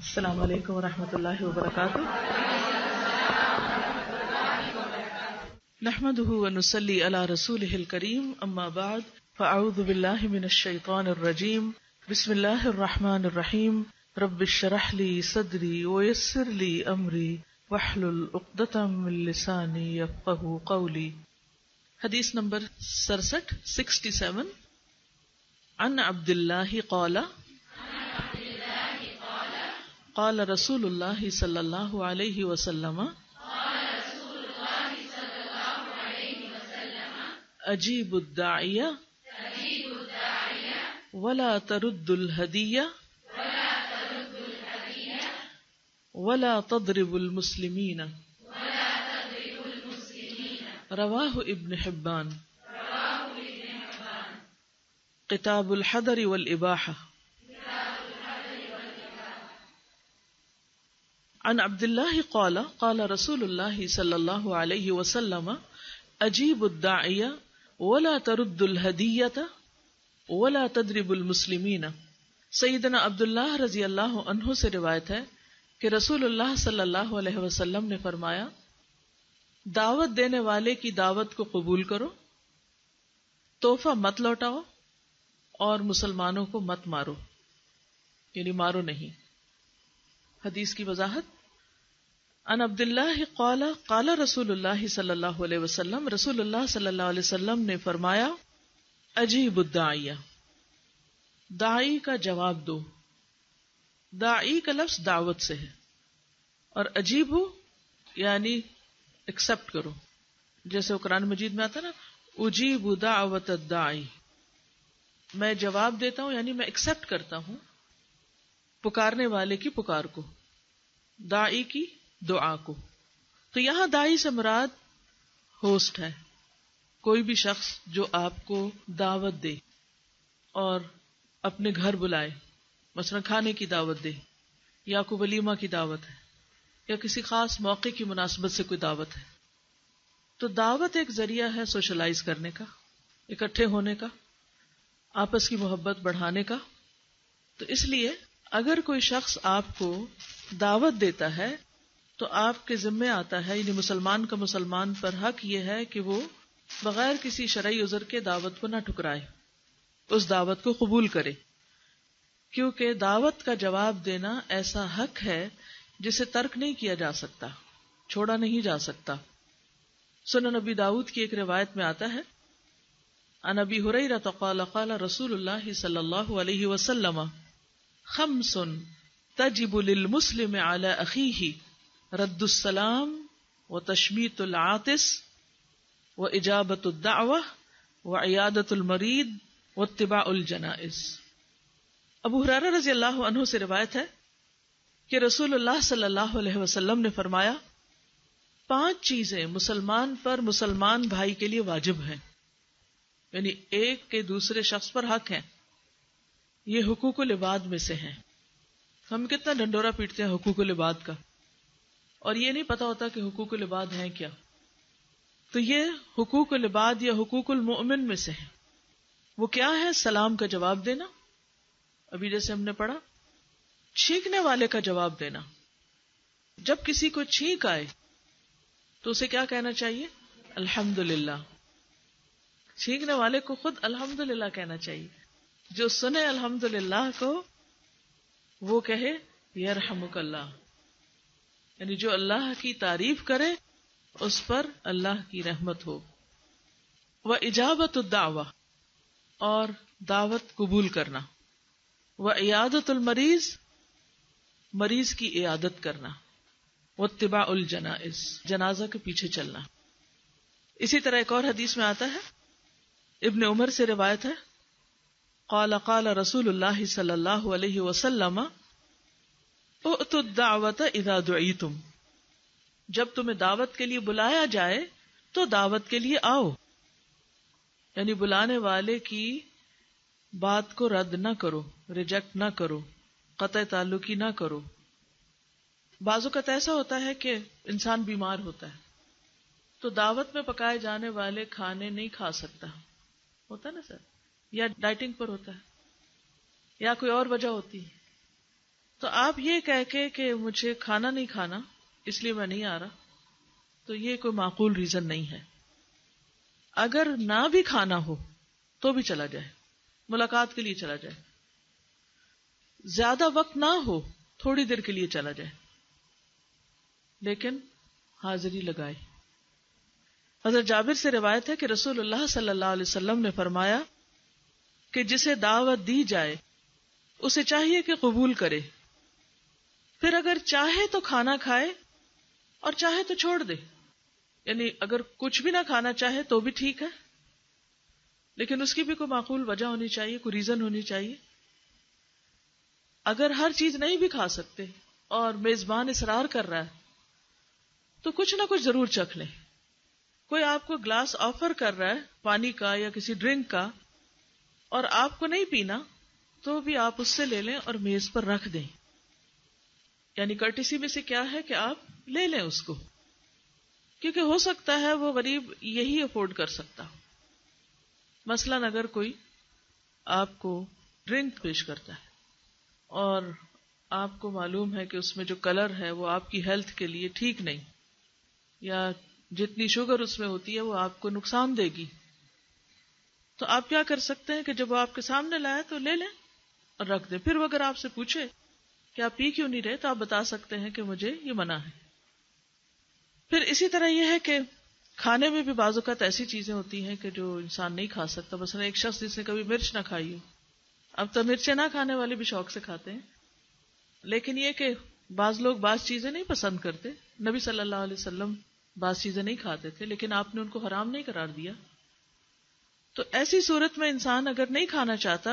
अस्सलामु अलैकुम वरहमतुल्लाहि वबरकातुह। नहमदुहु व नुसल्ली अला रसूलिहिल करीम, अम्मा बाद फअऊज़ु बिल्लाहि मिनश शैतानिर रजीम। बिस्मिल्लाहिर रहमानिर रहीम। रब्बिश्रह ली सदरी व यस्सिर ली अमरी वहलुल उक़्दतम मिन लिसानी यफ़क़हू क़ौली। हदीस नंबर 67। अन अब्दुल्लाह क़ाला क़ाला रसूलुल्लाह सल्लल्लाहु अलैहि वसल्लम अजीबुद्दाइया वला तरुद्दुल हदिया वला तदरिबुल मुस्लिमीना। रवाहु इब्न हिब्बान। किताबुल हदरी वल इबाहा। अन अब्दुल्लाह क़ाल क़ाल रसूलुल्लाह सल्लल्लाहु अलैहि वसल्लम अजीबुद दाइया वला तरुद्दुल हदियता वला तदरिबुल मुस्लिमीना। सैयदना अब्दुल्लाह रजी अल्लाह अन्हु से रिवायत है कि रसूलुल्लाह सल्लल्लाहु अलैहि वसल्लम ने फरमाया, दावत देने वाले की दावत को कबूल करो, तोहफा मत लौटाओ और मुसलमानों को मत मारो, यानी मारो नहीं। हदीस की वजाहत। अन अब्दुल्लाह क़ाला क़ाला रसूलुल्लाह सल्लल्लाहु अलैहि वसल्लम, रसूलुल्लाह सल्लल्लाहु अलैहि वसल्लम ने फरमाया, अजीबुद दाइया, दाई का जवाब दो। दाई का लफ्ज दावत से है और अजीब हो यानी एक्सेप्ट करो, जैसे कुरान मजीद में आता ना, उजीबु दावत दाई, मैं जवाब देता हूं यानी मैं एक्सेप्ट करता हूं पुकारने वाले की पुकार को, दाई की दुआ को। तो यहां दाई से मुराद होस्ट है, कोई भी शख्स जो आपको दावत दे और अपने घर बुलाए, मसलन खाने की दावत दे या कोई वलीमा की दावत है या किसी खास मौके की मुनासबत से कोई दावत है। तो दावत एक जरिया है सोशलाइज करने का, इकट्ठे होने का, आपस की मोहब्बत बढ़ाने का। तो इसलिए अगर कोई शख्स आपको दावत देता है तो आपके जिम्मे आता है, यानी मुसलमान का मुसलमान पर हक यह है कि वो बगैर किसी शरई उजर के दावत को ना ठुकराए, उस दावत को कबूल करे, क्योंकि दावत का जवाब देना ऐसा हक है जिसे तर्क नहीं किया जा सकता, छोड़ा नहीं जा सकता। सुनन नबी दाऊद की एक रिवायत में आता है, अन अबी हुरैरा क़ाल क़ाल रसूलुल्लाह सल्लल्लाहु अलैहि वसल्लम खम्सुन तजिबु लिल मुस्लिम अला अखीहि रद्दुस सलाम व तशमीतुल आतिस व इजाबतुद दावा व इयादतुल मरीद व इत्तिबाउल जनाइस। अबू हुरैरा रज़ी अल्लाहु अन्हु से रिवायत है कि रसूलुल्लाह सल्लल्लाहु अलैहि वसल्लम ने फरमाया, 5 चीजें मुसलमान पर मुसलमान भाई के लिए वाजिब हैं, यानी एक के दूसरे शख्स पर हक है। ये हुकूकुल इबाद में से है। हम कितना डंडोरा पीटते हैं हुकूकुल इबाद का और ये नहीं पता होता कि हुकूकुल इबाद है क्या। तो ये हुकूकुल इबाद या हुकूकुल मोमिन में से है। वो क्या है? सलाम का जवाब देना, अभी जैसे हमने पढ़ा, छींकने वाले का जवाब देना। जब किसी को छींक आए तो उसे क्या कहना चाहिए? अल्हम्दुलिल्लाह। छींकने वाले को खुद अल्हम्दुलिल्लाह कहना चाहिए। जो सुने अल्हम्दुलिल्लाह को वो कहे यरहमुकल्लाह, यानी जो अल्लाह की तारीफ करे उस पर अल्लाह की रहमत हो। व इजाबतुद दावा, और दावत कबूल करना। व इयादतुल मरीज, मरीज की इयादत करना। व इत्तिबाउल जनाइज, जनाजा के पीछे चलना। इसी तरह एक और हदीस में आता है, इब्न उमर से रिवायत है, क़ाल क़ाल रसूलुल्लाह सल्लल्लाहु अलैहि वसल्लम उतु दावत इज़ा दुईतुम, जब तुम्हें दावत के लिए बुलाया जाए तो दावत के लिए आओ, यानी बुलाने वाले की बात को रद्द ना करो, रिजेक्ट ना करो, कतई ताल्लुकी ना करो। बाजू का ऐसा होता है कि इंसान बीमार होता है तो दावत में पकाए जाने वाले खाने नहीं खा सकता, होता है ना सर, या डाइटिंग पर होता है या कोई और वजह होती है। तो आप ये कह के कि मुझे खाना नहीं खाना इसलिए मैं नहीं आ रहा, तो ये कोई माकूल रीजन नहीं है। अगर ना भी खाना हो तो भी चला जाए, मुलाकात के लिए चला जाए, ज्यादा वक्त ना हो थोड़ी देर के लिए चला जाए, लेकिन हाजिरी लगाए। हजरत जाबिर से रिवायत है कि रसूलुल्लाह सल्लल्लाहु अलैहि वसल्लम ने फरमाया कि जिसे दावत दी जाए उसे चाहिए कि कबूल करे, फिर अगर चाहे तो खाना खाए और चाहे तो छोड़ दे। यानी अगर कुछ भी ना खाना चाहे तो भी ठीक है, लेकिन उसकी भी कोई माकूल वजह होनी चाहिए, कोई रीजन होनी चाहिए। अगर हर चीज नहीं भी खा सकते और मेजबान इसरार कर रहा है तो कुछ ना कुछ जरूर चख लें। कोई आपको ग्लास ऑफर कर रहा है पानी का या किसी ड्रिंक का और आपको नहीं पीना तो भी आप उससे ले लें और मेज पर रख दें। यानी कर्टिसी में से क्या है कि आप ले लें उसको, क्योंकि हो सकता है वो गरीब यही अफोर्ड कर सकता हो। मसलन अगर कोई आपको ड्रिंक पेश करता है और आपको मालूम है कि उसमें जो कलर है वो आपकी हेल्थ के लिए ठीक नहीं, या जितनी शुगर उसमें होती है वो आपको नुकसान देगी, तो आप क्या कर सकते हैं कि जब वो आपके सामने लाए तो ले लें और रख दें। फिर वो अगर आपसे पूछे कि आप पी क्यों नहीं रहे तो आप बता सकते हैं कि मुझे ये मना है। फिर इसी तरह यह है कि खाने में भी बाज़ औक़ात ऐसी चीजें होती हैं कि जो इंसान नहीं खा सकता। मसलन एक शख्स जिसने कभी मिर्च ना खाई हो, अब तो मिर्चें ना खाने वाले भी शौक से खाते हैं, लेकिन ये कि बाज लोग बाज चीजें नहीं पसंद करते। नबी सल्लल्लाहु अलैहि वसल्लम बाज चीजें नहीं खाते थे, लेकिन आपने उनको हराम नहीं करार दिया। तो ऐसी सूरत में इंसान अगर नहीं खाना चाहता,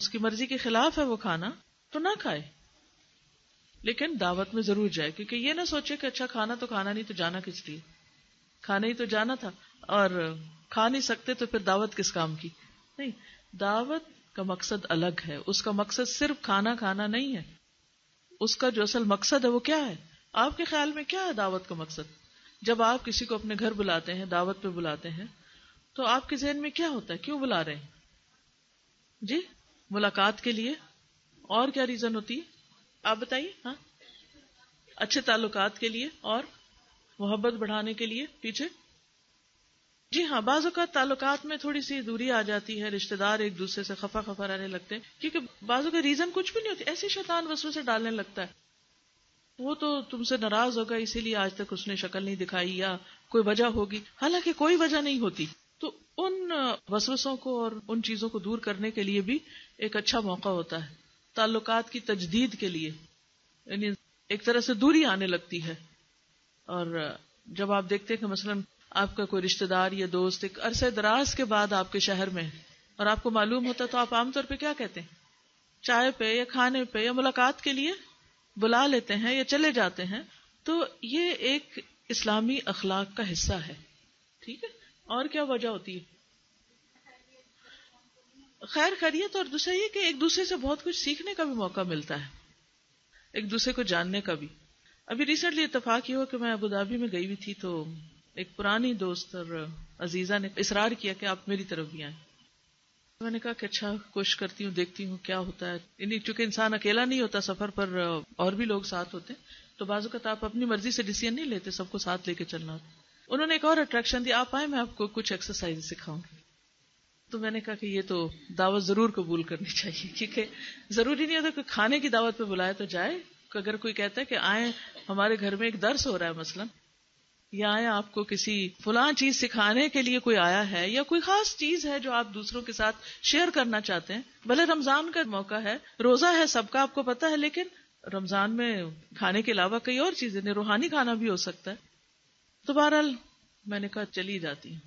उसकी मर्जी के खिलाफ है वो खाना, तो ना खाए, लेकिन दावत में जरूर जाए। क्योंकि ये ना सोचे कि अच्छा खाना तो खाना, नहीं तो जाना किस लिए, खाना ही तो जाना था और खा नहीं सकते तो फिर दावत किस काम की। नहीं, दावत का मकसद अलग है। उसका मकसद सिर्फ खाना खाना नहीं है। उसका जो असल मकसद है वो क्या है? आपके ख्याल में क्या है दावत का मकसद? जब आप किसी को अपने घर बुलाते हैं, दावत पे बुलाते हैं, तो आपके जहन में क्या होता है? क्यों बुला रहे हैं जी? मुलाकात के लिए। और क्या रीजन होती है आप बताइए? हाँ, अच्छे ताल्लुकात के लिए और मोहब्बत बढ़ाने के लिए। पीछे जी हाँ, बाज़ औक़ात ताल्लुकात में थोड़ी सी दूरी आ जाती है, रिश्तेदार एक दूसरे से खफा खफा रहने लगते हैं, क्योंकि बाज़ों का रीजन कुछ भी नहीं होती। ऐसे शैतान वसवसे डालने लगता है, वो तो तुमसे नाराज होगा इसीलिए आज तक उसने शक्ल नहीं दिखाई, या कोई वजह होगी, हालांकि कोई वजह नहीं होती। तो उन वसवसों को और उन चीजों को दूर करने के लिए भी एक अच्छा मौका होता है ताल्लुकात की तजदीद के लिए। यानी एक तरह से दूरी आने लगती है, और जब आप देखते हैं कि मसलन आपका कोई रिश्तेदार या दोस्त एक अरसे दराज के बाद आपके शहर में और आपको मालूम होता, तो आप आमतौर पे क्या कहते हैं? चाय पे या खाने पे या मुलाकात के लिए बुला लेते हैं या चले जाते हैं। तो ये एक इस्लामी अखलाक का हिस्सा है, ठीक है। और क्या वजह होती है? खैर खैरियत, और दूसरा ये कि एक दूसरे से बहुत कुछ सीखने का भी मौका मिलता है, एक दूसरे को जानने का भी। अभी रिसेंटली इत्तफाक ये हुआ कि मैं अबू धाबी में गई हुई थी, तो एक पुरानी दोस्त और अजीजा ने इसरार किया कि आप मेरी तरफ भी आए। मैंने कहा कि अच्छा, कोशिश करती हूँ, देखती हूँ क्या होता है। यानी चूंकि इंसान अकेला नहीं होता सफर पर, और भी लोग साथ होते हैं, तो बाज़ औक़ात आप अपनी मर्जी से डिसीजन नहीं लेते, सबको साथ लेके चलना होता है। उन्होंने एक और अट्रैक्शन दिया, आप आए मैं आपको कुछ एक्सरसाइज सिखाऊंगी। तो मैंने कहा कि ये तो दावत जरूर कबूल करनी चाहिए, क्योंकि जरूरी नहीं होता कि खाने की दावत पर बुलाए तो जाए। अगर कोई कहता है कि आए हमारे घर में एक दर्स हो रहा है मसलन, या आया आपको किसी फलां चीज सिखाने के लिए कोई आया है, या कोई खास चीज है जो आप दूसरों के साथ शेयर करना चाहते हैं, भले रमजान का मौका है, रोजा है सबका आपको पता है, लेकिन रमजान में खाने के अलावा कई और चीजें, रूहानी खाना भी हो सकता है। तो बहरहाल मैंने कहा चली जाती हूँ।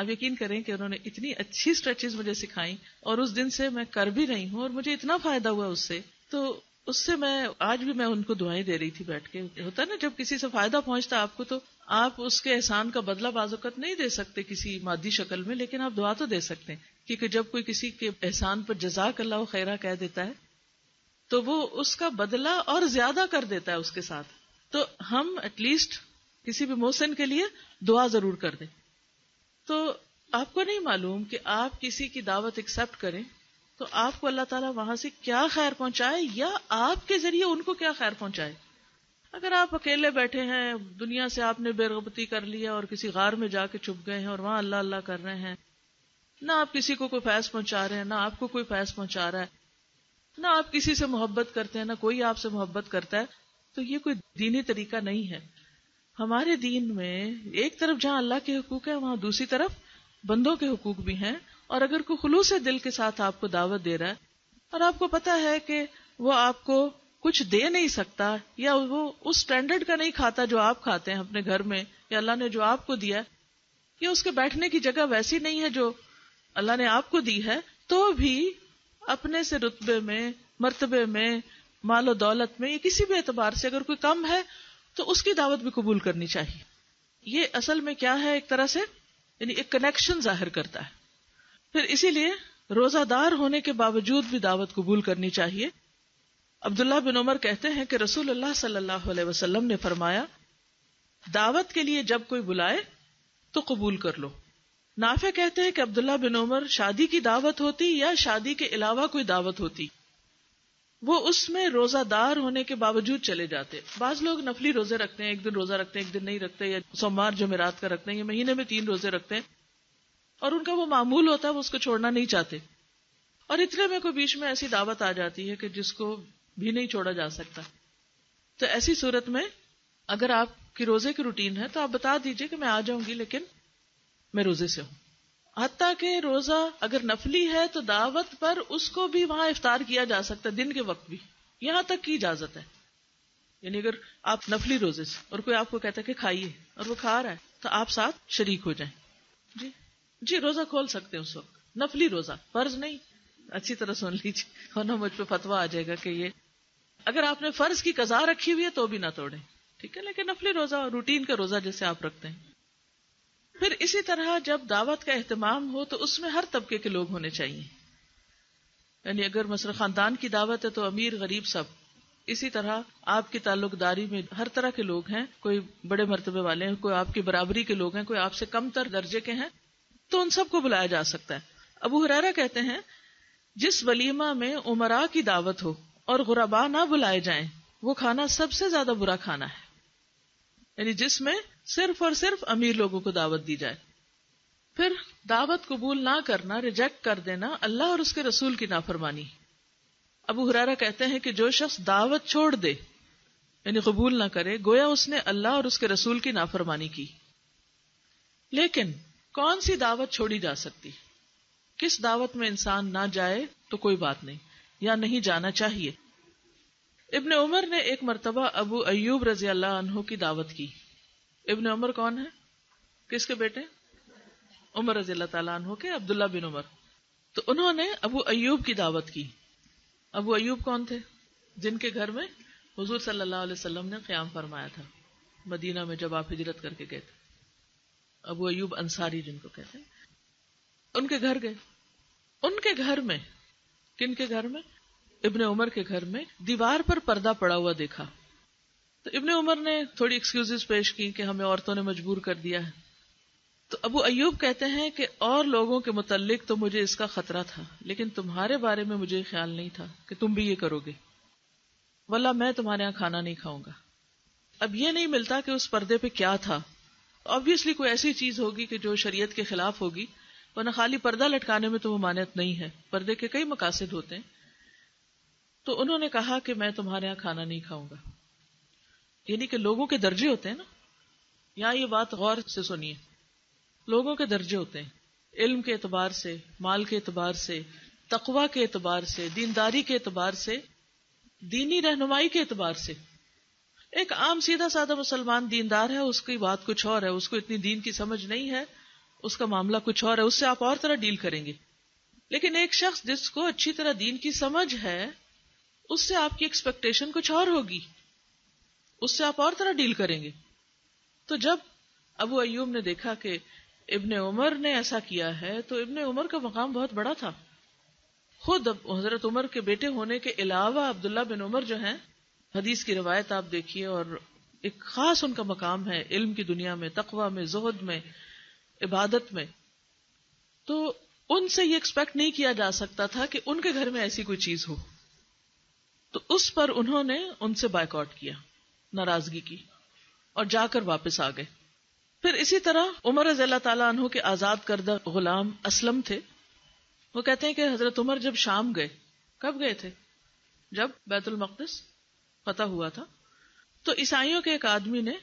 आप यकीन करें कि उन्होंने इतनी अच्छी स्ट्रेचेज मुझे सिखाई, और उस दिन से मैं कर भी रही हूँ और मुझे इतना फायदा हुआ उससे। तो उससे मैं आज भी मैं उनको दुआएं दे रही थी बैठ के। होता है ना, जब किसी से फायदा पहुंचता आपको, तो आप उसके एहसान का बदला बाज़ औक़ात नहीं दे सकते किसी मादी शक्ल में, लेकिन आप दुआ तो दे सकते हैं। क्योंकि जब कोई किसी के एहसान पर जज़ाकल्लाहु खैरा कह देता है, तो वो उसका बदला और ज्यादा कर देता है उसके साथ। तो हम एटलीस्ट किसी भी मोहसिन के लिए दुआ जरूर कर दें। तो आपको नहीं मालूम कि आप किसी की दावत एक्सेप्ट करें तो आपको अल्लाह ताला वहां से क्या खैर पहुंचाए या आपके जरिए उनको क्या खैर पहुंचाए। अगर आप अकेले बैठे हैं, दुनिया से आपने बेरगबती कर लिया और किसी गार में जाके छुप गए हैं और वहां अल्लाह अल्लाह कर रहे हैं, ना आप किसी को कोई फैस पहुंचा रहे हैं, ना आपको कोई फैस पहुंचा रहा है, ना आप किसी से मोहब्बत करते हैं, ना कोई आपसे मोहब्बत करता है, तो ये कोई दीनी तरीका नहीं है। हमारे दीन में एक तरफ जहां अल्लाह के हुकूक है, वहां दूसरी तरफ बंदों के हुकूक भी हैं। और अगर कोई खुलूस दिल के साथ आपको दावत दे रहा है और आपको पता है कि वो आपको कुछ दे नहीं सकता या वो उस स्टैंडर्ड का नहीं खाता जो आप खाते हैं अपने घर में, या अल्लाह ने जो आपको दिया या उसके बैठने की जगह वैसी नहीं है जो अल्लाह ने आपको दी है, तो भी अपने से रुतबे में, मर्तबे में, मालो दौलत में या किसी भी एतबार से अगर कोई कम है तो उसकी दावत भी कबूल करनी चाहिए। ये असल में क्या है, एक तरह से यानी एक कनेक्शन जाहिर करता है। फिर इसीलिए रोजादार होने के बावजूद भी दावत कबूल करनी चाहिए। अब्दुल्लाह बिन उमर कहते हैं कि रसूलुल्लाह सल्लल्लाहु अलैहि वसल्लम ने फरमाया, दावत के लिए जब कोई बुलाए तो कबूल कर लो। नाफे कहते हैं कि अब्दुल्लाह बिन उमर, शादी की दावत होती या शादी के अलावा कोई दावत होती, वो उसमें रोजादार होने के बावजूद चले जाते। बाज लोग नफली रोजे रखते हैं, एक दिन रोजा रखते हैं, एक दिन नहीं रखते, या सोमवार जमेरात का रखते हैं, या महीने में 3 रोजे रखते हैं, और उनका वो मामूल होता है, वो उसको छोड़ना नहीं चाहते। और इतने में कोई बीच में ऐसी दावत आ जाती है कि जिसको भी नहीं छोड़ा जा सकता। तो ऐसी सूरत में अगर आपकी रोजे की रूटीन है तो आप बता दीजिए कि मैं आ जाऊंगी लेकिन मैं रोजे से हूं। हत्ता के रोजा अगर नफली है तो दावत पर उसको भी वहां इफ्तार किया जा सकता है, दिन के वक्त भी, यहां तक की इजाजत है। यानी अगर आप नफली रोजे से और कोई आपको कहता है कि खाइए और वो खा रहा है तो आप साथ शरीक हो जाएं। जी जी, रोजा खोल सकते हैं उस वक्त, नफली रोजा, फर्ज नहीं। अच्छी तरह सुन लीजिए वरना मुझ पर फतवा आ जाएगा कि ये अगर आपने फर्ज की कजा रखी हुई है तो भी ना तोड़े, ठीक है, लेकिन नफली रोजा, रूटीन का रोजा जैसे आप रखते हैं। फिर इसी तरह जब दावत का एहतमाम हो तो उसमें हर तबके के लोग होने चाहिए। यानी अगर मसलन खानदान की दावत है तो अमीर गरीब सब। इसी तरह आपकी ताल्लुकदारी में हर तरह के लोग हैं, कोई बड़े मर्तबे वाले हैं, कोई आपकी बराबरी के लोग हैं, कोई आपसे कमतर दर्जे के हैं, तो उन सबको बुलाया जा सकता है। अबू हुरैरा कहते हैं, जिस वलीमा में उमरा की दावत हो और गुरबा ना बुलाए जाएं, वो खाना सबसे ज्यादा बुरा खाना है। यानी जिसमें सिर्फ और सिर्फ अमीर लोगों को दावत दी जाए। फिर दावत कबूल ना करना, रिजेक्ट कर देना, अल्लाह और उसके रसूल की नाफरमानी। अबू हुरैरा कहते हैं कि जो शख्स दावत छोड़ दे, यानी कबूल ना करे, गोया उसने अल्लाह और उसके रसूल की नाफरमानी की। लेकिन कौन सी दावत छोड़ी जा सकती, किस दावत में इंसान ना जाए तो कोई बात नहीं, या नहीं जाना चाहिए। इब्न उमर ने एक मरतबा अबू अय्यूब रजी अल्लाह अन्हु की दावत की। इब्न उमर कौन है, किसके बेटे? उमर रजी अल्लाह ताला अन्हु के, अब्दुल्ला बिन उमर। तो उन्होंने अबू अय्यूब की दावत की। अबू अय्यूब कौन थे? जिनके घर में हुजूर सल्लल्लाहु अलैहि वसल्लम ने क़याम फरमाया था, मदीना में जब आप हिजरत करके गए थे। अबू अय्यूब अंसारी जिनको कहते हैं, उनके घर गए। उनके घर में, किनके घर में? इब्ने उमर के घर में दीवार पर पर्दा पड़ा हुआ देखा। तो इब्ने उमर ने थोड़ी एक्सक्यूजेस पेश की कि हमें औरतों ने मजबूर कर दिया है। तो अबू अय्यूब कहते हैं कि और लोगों के मुतल्लिक तो मुझे इसका खतरा था, लेकिन तुम्हारे बारे में मुझे ख्याल नहीं था कि तुम भी ये करोगे। वल्लाह मैं तुम्हारे यहाँ खाना नहीं खाऊंगा। अब ये नहीं मिलता कि उस पर्दे पे क्या था। ऑब्वियसली कोई ऐसी चीज होगी कि जो शरीयत के खिलाफ होगी, वरना खाली पर्दा लटकाने में तो मान्यत नहीं है, पर्दे के कई मकासद होते हैं। तो उन्होंने कहा कि मैं तुम्हारे यहाँ खाना नहीं खाऊंगा। यानी कि लोगों के दर्जे होते हैं ना, यहाँ ये बात गौर से सुनिए, लोगों के दर्जे होते हैं, इल्म के एतबार से, माल के एतबार से, तकवा के एतबार से, दीनदारी के एतबार से, दीनी रहनुमाई के एतबार से। एक आम सीधा साधा मुसलमान दीनदार है, उसकी बात कुछ और है, उसको इतनी दीन की समझ नहीं है, उसका मामला कुछ और है, उससे आप और तरह डील करेंगे। लेकिन एक शख्स जिसको अच्छी तरह दीन की समझ है, उससे आपकी एक्सपेक्टेशन कुछ और होगी, उससे आप और तरह डील करेंगे। तो जब अबू अय्यूब ने देखा कि इब्ने उमर ने ऐसा किया है, तो इब्ने उमर का मकाम बहुत बड़ा था। खुद हजरत उमर के बेटे होने के अलावा अब्दुल्ला बिन उमर जो हैं, हदीस की रिवायत आप देखिए, और एक खास उनका मकाम है इल्म की दुनिया में, तकवा में, जुहद में, इबादत में। तो उनसे ये एक्सपेक्ट नहीं किया जा सकता था कि उनके घर में ऐसी कोई चीज हो, तो उस पर उन्होंने उनसे बायकॉट किया, नाराजगी की और जाकर वापस आ गए। फिर इसी तरह उमर रज़ियल्लाहु ताला अन्हु के आजाद करदा गुलाम असलम थे, वो कहते हैं कि हजरत उमर जब शाम गए, कब गए थे? जब बैतुल मक़दिस फतह हुआ था, तो ईसाइयों के एक आदमी ने,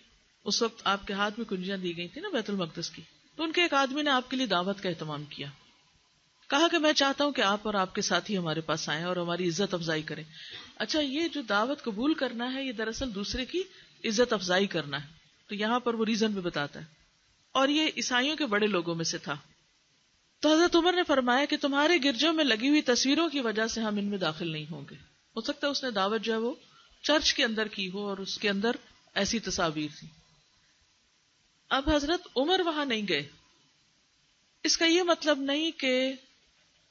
उस वक्त आपके हाथ में कुंजियां दी गई थी ना बैतुल मक़दिस की, तो उनके एक आदमी ने आपके लिए दावत का एहतमाम किया, कहा कि मैं चाहता हूं कि आप और आपके साथी हमारे पास आएं और हमारी इज्जत अफजाई करें। अच्छा, ये जो दावत कबूल करना है, ये दरअसल दूसरे की इज्जत अफजाई करना है, तो यहां पर वो रीजन भी बताता है, और ये ईसाइयों के बड़े लोगों में से था। तो हजरत उमर ने फरमाया कि तुम्हारे गिरजों में लगी हुई तस्वीरों की वजह से हम इनमें दाखिल नहीं होंगे। हो सकता है उसने दावत जो है वो चर्च के अंदर की हो और उसके अंदर ऐसी तस्वीर थी। अब हजरत उमर वहां नहीं गए, इसका ये मतलब नहीं कि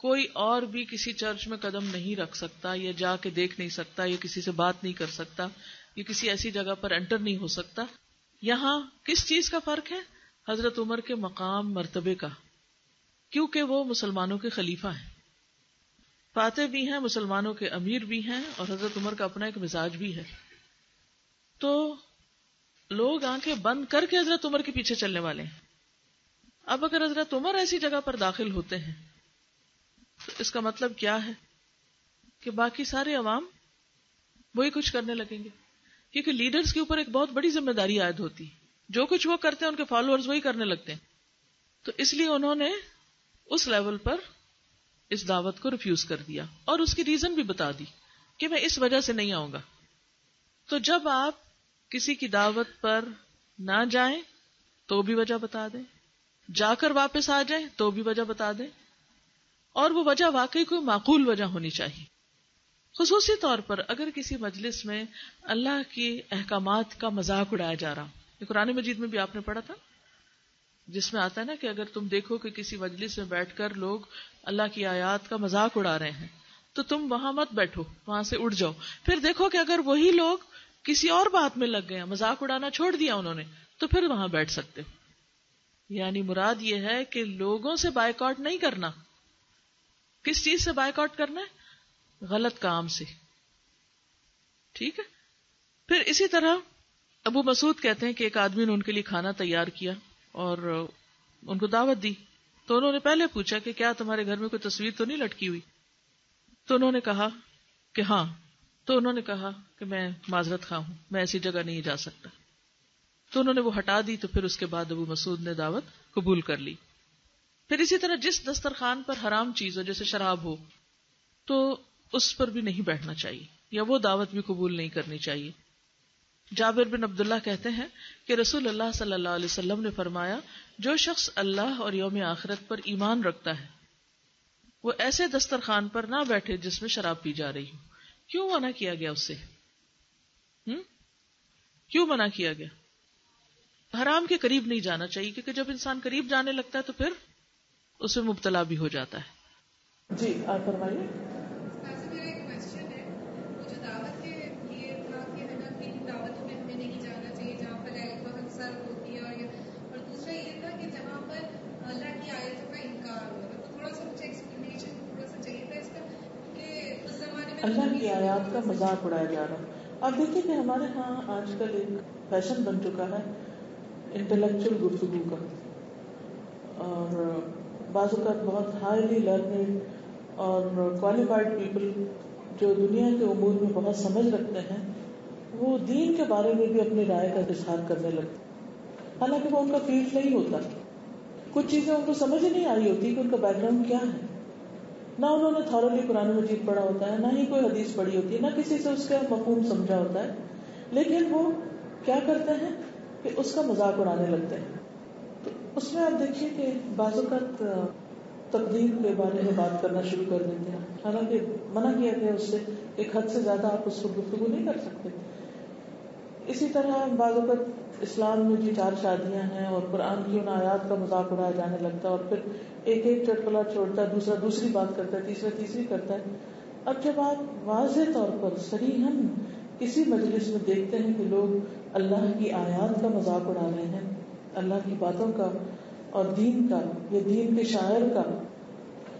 कोई और भी किसी चर्च में कदम नहीं रख सकता, या जाके देख नहीं सकता, या किसी से बात नहीं कर सकता, या किसी ऐसी जगह पर एंटर नहीं हो सकता। यहां किस चीज का फर्क है? हजरत उमर के मकाम, मर्तबे का, क्योंकि वो मुसलमानों के खलीफा हैं, फातिह भी हैं, मुसलमानों के अमीर भी हैं, और हजरत उमर का अपना एक मिजाज भी है। तो लोग आंखें बंद करके हजरत उमर के पीछे चलने वाले हैं। अब अगर हजरत उमर ऐसी जगह पर दाखिल होते हैं तो इसका मतलब क्या है कि बाकी सारे अवाम वही कुछ करने लगेंगे, क्योंकि लीडर्स के ऊपर एक बहुत बड़ी जिम्मेदारी आयद होती है, जो कुछ वो करते हैं उनके फॉलोअर्स वही करने लगते हैं। तो इसलिए उन्होंने उस लेवल पर इस दावत को रिफ्यूज कर दिया और उसकी रीजन भी बता दी कि मैं इस वजह से नहीं आऊंगा। तो जब आप किसी की दावत पर ना जाएं तो भी वजह बता दें, जाकर वापस आ जाएं तो भी वजह बता दें, और वो वजह वाकई कोई माकूल वजह होनी चाहिए। खुसूसी तौर पर अगर किसी मजलिस में अल्लाह के अहकामात का मजाक उड़ाया जा रहा, ये कुरान मजीद में भी आपने पढ़ा था, जिसमें आता है ना कि अगर तुम देखो कि किसी मजलिस में बैठकर लोग अल्लाह की आयात का मजाक उड़ा रहे हैं तो तुम वहां मत बैठो, वहां से उड़ जाओ। फिर देखो कि अगर वही लोग किसी और बात में लग गए, मजाक उड़ाना छोड़ दिया उन्होंने, तो फिर वहां बैठ सकते हो। यानी मुराद ये है कि लोगों से बायकॉट नहीं करना। किस चीज से बायकॉट करना है? गलत काम से। ठीक है। फिर इसी तरह अबू मसूद कहते हैं कि एक आदमी ने उनके लिए खाना तैयार किया और उनको दावत दी, तो उन्होंने पहले पूछा कि क्या तुम्हारे घर में कोई तस्वीर तो नहीं लटकी हुई? तो उन्होंने कहा कि हाँ। तो उन्होंने कहा कि मैं माजरत खा हूं, मैं ऐसी जगह नहीं जा सकता। तो उन्होंने वो हटा दी। तो फिर उसके बाद अबू मसूद ने दावत कबूल कर ली। फिर इसी तरह जिस दस्तरखान पर हराम चीज हो, जैसे शराब हो, तो उस पर भी नहीं बैठना चाहिए, या वो दावत भी कबूल नहीं करनी चाहिए। जाबिर बिन अब्दुल्लाह कहते हैं कि रसूलुल्लाह सल्लल्लाहु अलैहि वसल्लम ने फरमाया, जो शख्स अल्लाह और यौम आखिरत पर ईमान रखता है वो ऐसे दस्तरखान पर ना बैठे जिसमें शराब पी जा रही हो। क्यों मना किया गया उससे? क्यों मना किया गया? हराम के करीब नहीं जाना चाहिए, क्योंकि जब इंसान करीब जाने लगता है तो फिर उसमें मुब्तला भी हो जाता है। जी आप फरमाइए। मेरा एक क्वेश्चन है, मुझे दावत के लिए था कि है ना कि दावतों में हमें नहीं जाना चाहिए जहाँ पर अल्कोहल सर्व होती है, और दूसरा ये था कि जहाँ पर अल्लाह की आयतों का इनकार हो रहा है। तो थोड़ा सा मुझे एक्सप्लेनेशन थोड़ा सा चाहिए था इसका कि उस जमाने में अल्लाह की आयत का मजाक उड़ाया जा रहा है। अब देखिए कि हमारे यहाँ आजकल एक फैशन बन चुका है इंटेलेक्चुअल गुफ्तगू का, और बाज़ात बहुत हाईली लर्नेड और क्वालिफाइड पीपल जो दुनिया के उमूर में बहुत समझ रखते हैं, वो दीन के बारे में भी अपनी राय का इजहार करने लगते, हालांकि वो उनका फील्ड नहीं होता। कुछ चीजें उनको समझ ही नहीं आई होती कि उनका बैकग्राउंड क्या है, ना उन्होंने थॉरली कुरान मजीद पढ़ा होता है, ना ही कोई हदीस पढ़ी होती है, ना किसी से उसका मफहूम समझा होता है, लेकिन वो क्या करते हैं कि उसका मजाक उड़ाने लगते हैं। उसमें आप देखिए कि बाज़ात तकदीर के बारे में बात करना शुरू कर देते हैं, हालांकि मना किया गया उससे, एक हद से ज्यादा आप उसको गुफ्तगू नहीं कर सकते। इसी तरह बाज़ात इस्लाम में जो चार शादियां हैं और कुरान की उन आयात का मजाक उड़ाया जाने लगता है, और फिर एक एक चटकला छोड़ता है, दूसरा दूसरी बात करता है, तीसरा तीसरी करता है। अब जब आप वाज़े तौर पर सरीहन किसी मजलिस में देखते हैं कि लोग अल्लाह की आयात का मजाक उड़ा रहे हैं, अल्लाह की बातों का और दीन का, ये दीन के शायर का,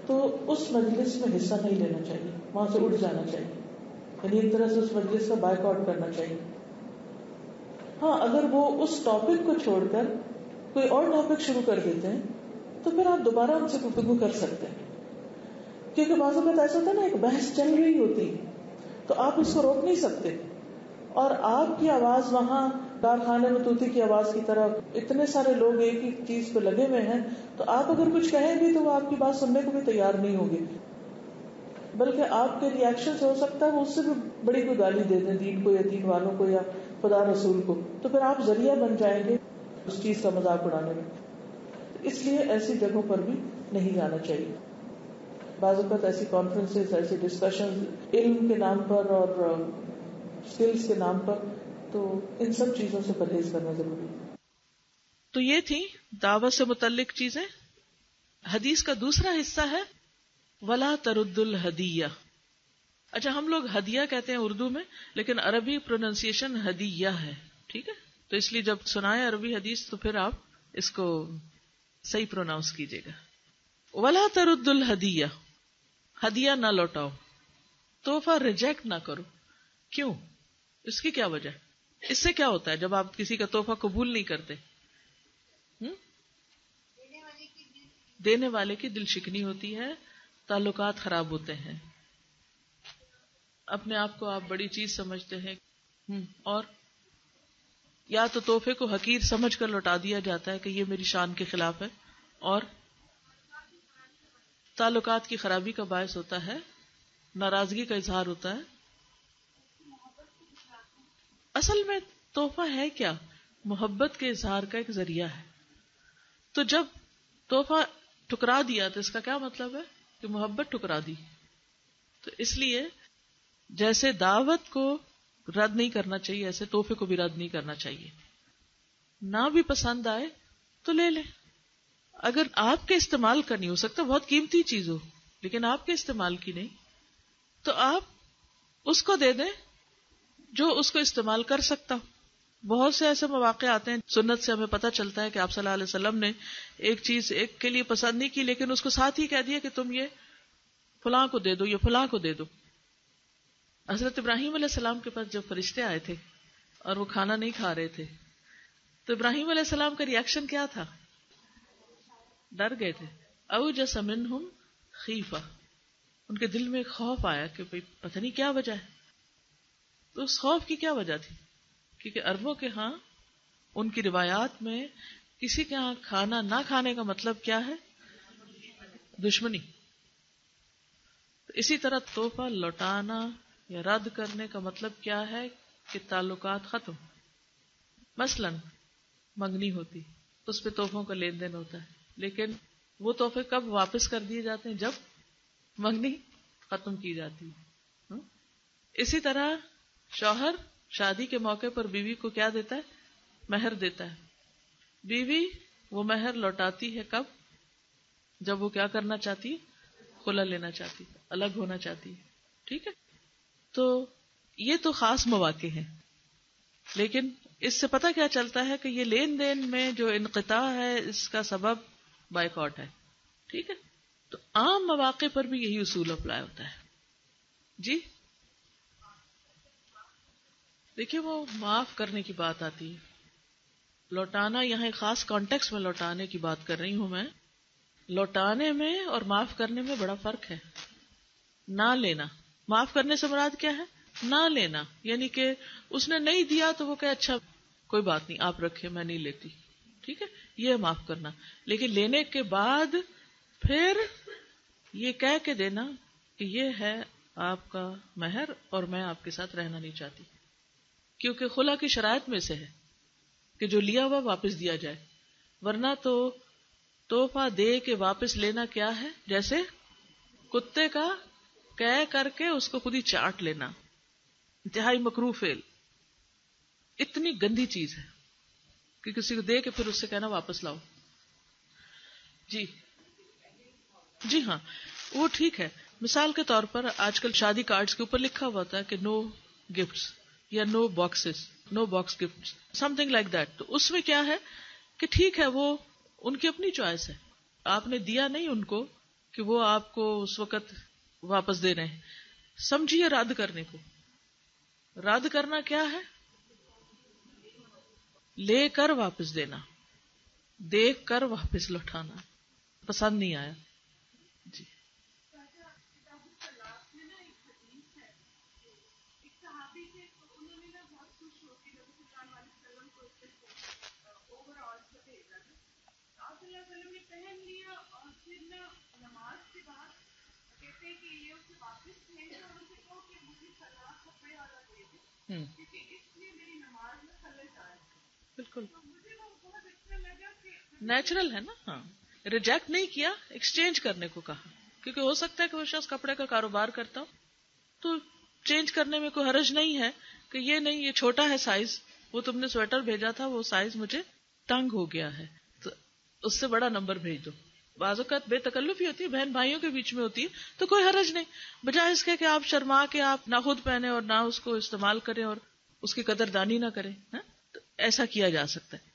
तो उस मजलिस में हिस्सा नहीं लेना चाहिए, वहां से उठ जाना चाहिए, यानी एक तरह से उस मजलिस का बायकॉट करना चाहिए। हाँ, अगर वो उस टॉपिक को छोड़कर कोई और टॉपिक शुरू कर देते हैं तो फिर आप दोबारा उनसे गुफ्तगू कर सकते हैं, क्योंकि बाजू में ऐसा होता है ना, एक बहस चल रही होती है तो आप उसको रोक नहीं सकते, और आपकी आवाज वहां कारखाने में तूती की आवाज की तरह इतने सारे लोग एक ही चीज पे लगे हुए हैं, तो आप अगर कुछ कहें भी तो वो आपकी बात सुनने को भी तैयार नहीं होगी, बल्कि आपके रिएक्शन से हो सकता है वो उससे भी बड़ी कोई गाली दे दें दीन को या दीन वालों को या खुदा रसूल को, तो फिर आप जरिया बन जाएंगे उस चीज का मजाक उड़ाने में। इसलिए ऐसी जगहों पर भी नहीं जाना चाहिए। बाज़ ऐसी कॉन्फ्रेंसेस, ऐसी डिस्कशन इल्म के नाम पर और स्किल्स के नाम पर, तो इन सब चीजों से परहेज करना जरूरी है। तो ये थी दावत से मुतल्लिक चीजें। हदीस का दूसरा हिस्सा है वला तरुद्दुल हदिया। अच्छा, हम लोग हदिया कहते हैं उर्दू में, लेकिन अरबी प्रोनाउंसिएशन हदिया है, ठीक है? तो इसलिए जब सुनाए अरबी हदीस तो फिर आप इसको सही प्रोनाउंस कीजिएगा। वला तरुद्दुल हदिया, हदिया ना लौटाओ, तोहफा रिजेक्ट ना करो। क्यों? इसकी क्या वजह है? इससे क्या होता है जब आप किसी का तोहफा कबूल नहीं करते? देने वाले की दिल शिकनी होती है, ताल्लुकात खराब होते हैं, अपने आप को आप बड़ी चीज समझते हैं, और या तो तोहफे को हकीर समझ कर लौटा दिया जाता है कि ये मेरी शान के खिलाफ है, और ताल्लुकात की खराबी का बायस होता है, नाराजगी का इजहार होता है। असल में तोहफा है क्या? मोहब्बत के इजहार का एक जरिया है। तो जब तोहफा ठुकरा दिया तो इसका क्या मतलब है कि मोहब्बत ठुकरा दी। तो इसलिए जैसे दावत को रद्द नहीं करना चाहिए, ऐसे तोहफे को भी रद्द नहीं करना चाहिए। ना भी पसंद आए तो ले लें, अगर आपके इस्तेमाल का नहीं हो सकता, बहुत कीमती चीज हो लेकिन आपके इस्तेमाल की नहीं, तो आप उसको दे दें जो उसको इस्तेमाल कर सकता। बहुत से ऐसे मौके आते हैं, सुन्नत से हमें पता चलता है कि आप सल्लल्लाहु अलैहि वसल्लम ने एक चीज एक के लिए पसंद नहीं की, लेकिन उसको साथ ही कह दिया कि तुम ये फुलां को दे दो, ये फुलां को दे दो। हजरत इब्राहीम अलैहि सलाम के पास जब फरिश्ते आए थे और वो खाना नहीं खा रहे थे, तो इब्राहीम अलैहि सलाम का रिएक्शन क्या था? डर गए थे। औजस मिनहुम खीफा, उनके दिल में खौफ आया कि भाई पता नहीं क्या वजह है। तो उस खौफ की क्या वजह थी? क्योंकि अरबों के यहाँ, उनकी रिवायात में किसी के यहाँ खाना ना खाने का मतलब क्या है? दुश्मनी। तो इसी तरह तोहफा लौटाना या रद्द करने का मतलब क्या है कि ताल्लुकात खत्म। मसलन मंगनी होती, उस पे तोहफों का लेन देन होता है, लेकिन वो तोहफे कब वापस कर दिए जाते हैं? जब मंगनी खत्म की जाती है। इसी तरह शौहर शादी के मौके पर बीवी को क्या देता है? मेहर देता है। बीवी वो मेहर लौटाती है कब? जब वो क्या करना चाहती है? खुला लेना चाहती है, अलग होना चाहती है, ठीक है? तो ये तो खास मौके हैं, लेकिन इससे पता क्या चलता है कि ये लेन देन में जो इनक़िता है इसका सबब बायकॉट है, ठीक है? तो आम मौके पर भी यही उसूल अप्लाई होता है। जी देखिए, वो माफ करने की बात आती है, लौटाना यहाँ एक खास कॉन्टेक्स्ट में लौटाने की बात कर रही हूं मैं। लौटाने में और माफ करने में बड़ा फर्क है। ना लेना, माफ करने से मुराद क्या है? ना लेना, यानी कि उसने नहीं दिया तो वो कहे अच्छा कोई बात नहीं, आप रखिए, मैं नहीं लेती, ठीक है? ये माफ करना। लेकिन लेने के बाद फिर ये कह के देना कि ये है आपका मेहर और मैं आपके साथ रहना नहीं चाहती, क्योंकि खुला की शरायत में से है कि जो लिया हुआ वापस दिया जाए, वरना तो तोहफा दे के वापस लेना क्या है? जैसे कुत्ते का कै करके उसको खुद ही चाट लेना, इंतहाई मकरूह फेल। इतनी गंदी चीज है कि किसी को दे के फिर उससे कहना वापस लाओ। जी जी हाँ, वो ठीक है। मिसाल के तौर पर आजकल शादी कार्ड्स के ऊपर लिखा हुआ था कि नो गिफ्ट्स या no boxes, no box gifts, something like that. तो उसमें क्या है कि ठीक है, वो उनकी अपनी चॉइस है, आपने दिया नहीं उनको, कि वो आपको उस वक़्त वापस दे रहे हैं। समझिए रद्द करने को, रद्द करना क्या है? लेकर वापस देना, देख कर वापस लौटाना। पसंद नहीं आया जी। बिल्कुल नेचुरल है ना। हाँ, रिजेक्ट नहीं किया, एक्सचेंज करने को कहा, क्योंकि हो सकता है कि वो शख्स कपड़े का कारोबार करता हो, तो चेंज करने में कोई हर्ज नहीं है कि ये नहीं, ये छोटा है साइज, वो तुमने स्वेटर भेजा था वो साइज मुझे तंग हो गया है, तो उससे बड़ा नंबर भेज दो। बाज़ात बेतकल्लुफी होती है, बहन भाइयों के बीच में होती है, तो कोई हरज नहीं। बजाय इसके कि आप शर्मा के आप ना खुद पहने और ना उसको इस्तेमाल करें और उसकी कदरदानी ना करें, है? तो ऐसा किया जा सकता है।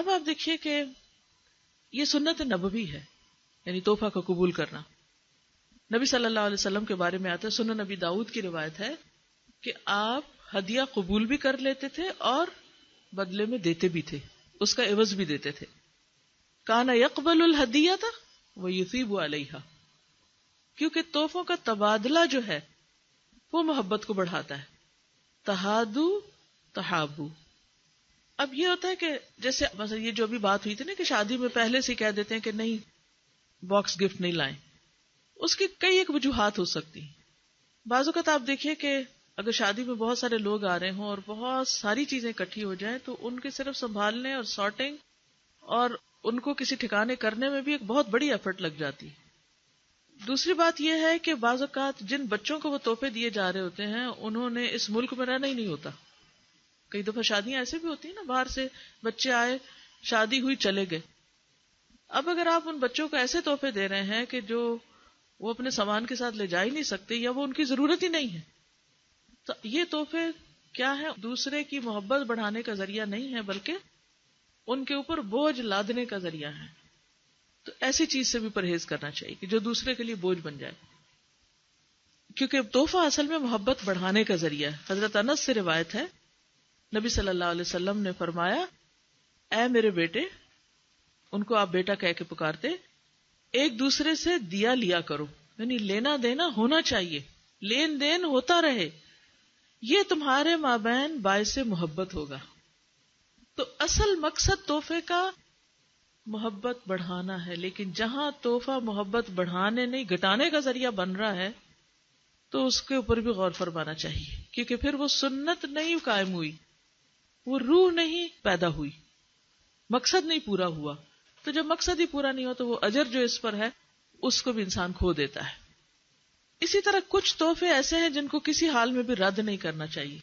अब आप देखिए कि ये सुन्नत नबवी है, यानी तोहफा को कबूल करना। नबी सल्लल्लाहु अलैहि वसल्लम के बारे में आता है, सुन्न नबी दाऊद की रिवायत है कि आप हदिया कबूल भी कर लेते थे और बदले में देते भी थे, उसका एवज भी देते थे। काना यकबलुल हदिया था वो युसीबु अलैहा, क्योंकि तोहफों का तबादला जो है वो मोहब्बत को बढ़ाता है। तहादु तहाबू। अब ये होता है कि जैसे ये जो भी बात हुई थी ना कि शादी में पहले से कह देते हैं कि नहीं बॉक्स गिफ्ट नहीं लाएं, उसकी कई एक वजूहात हो सकती। बाजू का तो आप देखिए कि अगर शादी में बहुत सारे लोग आ रहे हों और बहुत सारी चीजें इकट्ठी हो जाए, तो उनके सिर्फ संभालने और सॉर्टिंग और उनको किसी ठिकाने करने में भी एक बहुत बड़ी एफर्ट लग जाती है। दूसरी बात यह है कि बाज़ औक़ात जिन बच्चों को वो तोहफे दिए जा रहे होते हैं उन्होंने इस मुल्क में रहना ही नहीं होता। कई दफा शादियां ऐसे भी होती है ना, बाहर से बच्चे आए, शादी हुई, चले गए। अब अगर आप उन बच्चों को ऐसे तोहफे दे रहे हैं कि जो वो अपने सामान के साथ ले जा ही नहीं सकते या वो उनकी जरूरत ही नहीं है, तो ये तोहफे क्या है? दूसरे की मोहब्बत बढ़ाने का जरिया नहीं है, बल्कि उनके ऊपर बोझ लादने का जरिया है। तो ऐसी चीज से भी परहेज करना चाहिए कि जो दूसरे के लिए बोझ बन जाए, क्योंकि तोहफा असल में मोहब्बत बढ़ाने का जरिया है। हजरत अनस से रिवायत है, नबी सल्लल्लाहु अलैहि वसल्लम ने फरमाया, ऐ मेरे बेटे, उनको आप बेटा कह के पुकारते, एक दूसरे से दिया लिया करो, यानी लेना देना होना चाहिए, लेन देन होता रहे, ये तुम्हारे माबैन बायसे मोहब्बत होगा। तो असल मकसद तोहफे का मोहब्बत बढ़ाना है, लेकिन जहां तोहफा मोहब्बत बढ़ाने नहीं घटाने का जरिया बन रहा है, तो उसके ऊपर भी गौर फरमाना चाहिए, क्योंकि फिर वो सुन्नत नहीं कायम हुई, वो रूह नहीं पैदा हुई, मकसद नहीं पूरा हुआ। तो जब मकसद ही पूरा नहीं हो तो वो अजर जो इस पर है उसको भी इंसान खो देता है। इसी तरह कुछ तोहफे ऐसे हैं जिनको किसी हाल में भी रद्द नहीं करना चाहिए,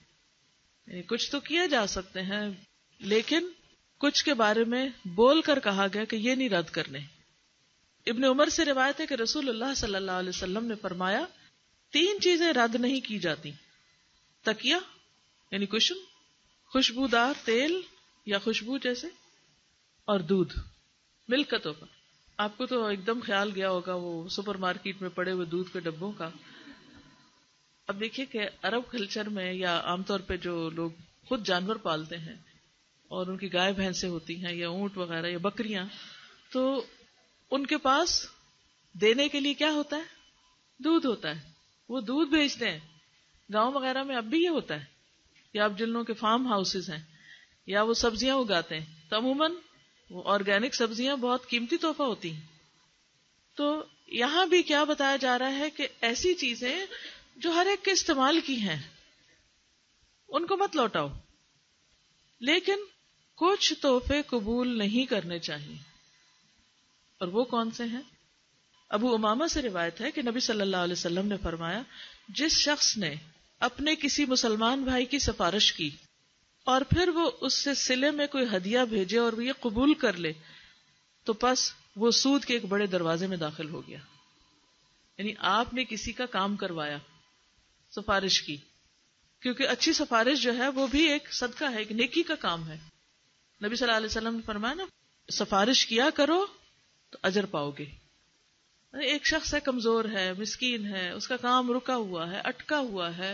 यानी कुछ तो किए जा सकते हैं, लेकिन कुछ के बारे में बोलकर कहा गया कि ये नहीं रद्द करने। इब्न उमर से रिवायत है कि रसूलुल्लाह सल्लल्लाहु अलैहि वसल्लम ने फरमाया, तीन चीजें रद्द नहीं की जाती, तकिया यानी कुशन, खुशबूदार तेल या खुशबू जैसे, और दूध, मिल्क का तोहफा। आपको तो एकदम ख्याल गया होगा वो सुपरमार्केट में पड़े हुए दूध के डब्बों का। अब देखिए कि अरब कल्चर में या आमतौर पर जो लोग खुद जानवर पालते हैं और उनकी गाय भैंसे होती हैं या ऊंट वगैरह या बकरियां, तो उनके पास देने के लिए क्या होता है? दूध होता है, वो दूध बेचते हैं। गांव वगैरह में अब भी ये होता है, या आप जिन लोगों के फार्म हाउसेस हैं या वो सब्जियां उगाते हैं, तो अमूमन वो ऑर्गेनिक सब्जियां बहुत कीमती तोहफा होती हैं। तो यहां भी क्या बताया जा रहा है कि ऐसी चीजें जो हर एक के इस्तेमाल की हैं उनको मत लौटाओ, लेकिन कुछ तोहफे कबूल नहीं करने चाहिए। और वो कौन से हैं? अबू उमामा से रिवायत है कि नबी सल्लल्लाहु अलैहि वसल्लम ने फरमाया, जिस शख्स ने अपने किसी मुसलमान भाई की सिफारिश की और फिर वो उससे सिले में कोई हदिया भेजे और वो ये कबूल कर ले, तो बस वो सूद के एक बड़े दरवाजे में दाखिल हो गया। यानी आपने किसी का काम करवाया, सिफारिश की, क्योंकि अच्छी सिफारिश जो है वो भी एक सदका है, एक नेकी का काम है। नबी सल्लल्लाहु अलैहि वसल्लम ने फरमाया ना, सिफारिश किया करो तो अजर पाओगे। एक शख्स है, कमजोर है, मिस्कीन है, उसका काम रुका हुआ है, अटका हुआ है,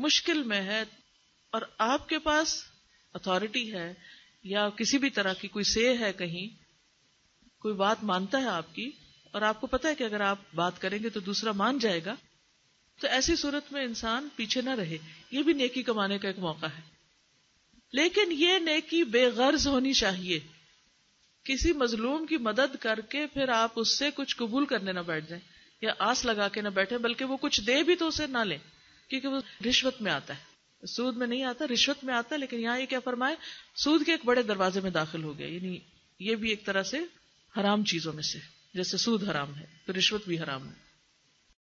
मुश्किल में है, और आपके पास अथॉरिटी है या किसी भी तरह की कोई से है, कहीं कोई बात मानता है आपकी, और आपको पता है कि अगर आप बात करेंगे तो दूसरा मान जाएगा, तो ऐसी सूरत में इंसान पीछे ना रहे। ये भी नेकी कमाने का एक मौका है, लेकिन ये नेकी बेगर्ज होनी चाहिए। किसी मजलूम की मदद करके फिर आप उससे कुछ कबूल करने ना बैठ जाएं या आस लगा के ना बैठे, बल्कि वो कुछ दे भी तो उसे ना लें, क्योंकि वो रिश्वत में आता है, सूद में नहीं आता, रिश्वत में आता है। लेकिन यहाँ ये क्या फरमाए, सूद के एक बड़े दरवाजे में दाखिल हो गया, यानी ये भी एक तरह से हराम चीजों में से, जैसे सूद हराम है तो रिश्वत भी हराम है।